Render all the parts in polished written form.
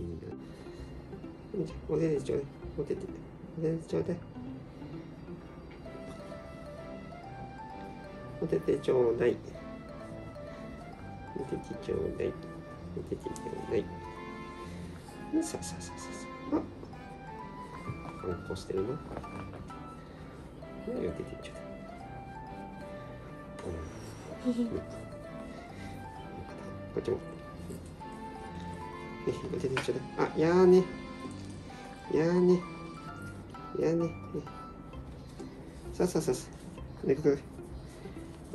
いいんだけど。お手手ちょうだい。お手手ちょうだい。お手手ちょうだい。お手手ちょうだい。さあ。おっこしてるな。お手手ちょうだい。こっちも。お手手ちょうだい。あ、やーね。やーね。さあ。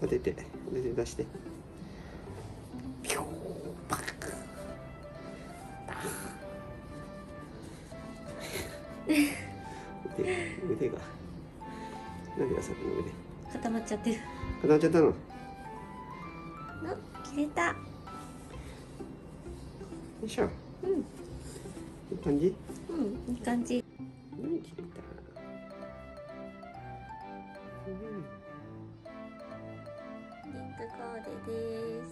お手手出して。ピョーパク。腕が。なんで朝この腕。固まっちゃってる。固まっちゃったの。切れた。よいしょ。いい感じ。いい感じ。切れた。リンクコーデです。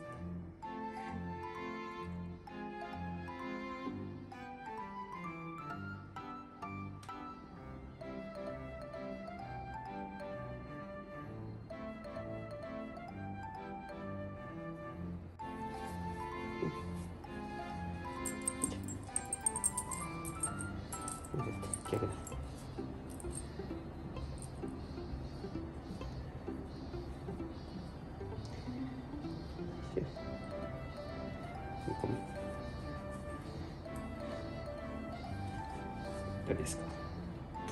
どうですか？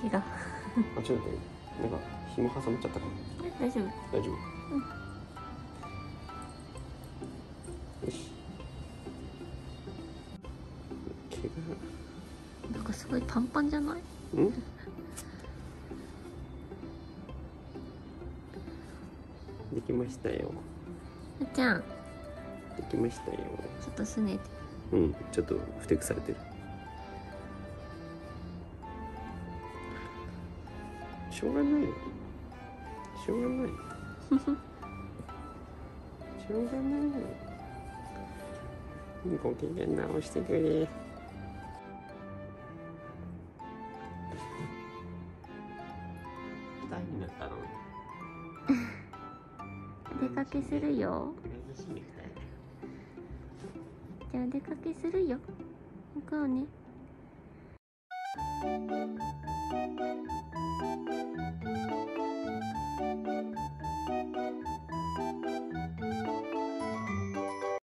毛があ、ちょっと待って、なんか紐挟まっちゃったかも。大丈夫。よし。毛がなんかすごいパンパンじゃない？できましたよ。あちゃん。できましたよ。ちょっとすねて。ちょっとふてくされてる。しょうがない。ご機嫌直してくれ。二人になったの。お出かけするよ。じゃあお出かけするよ。向こうね。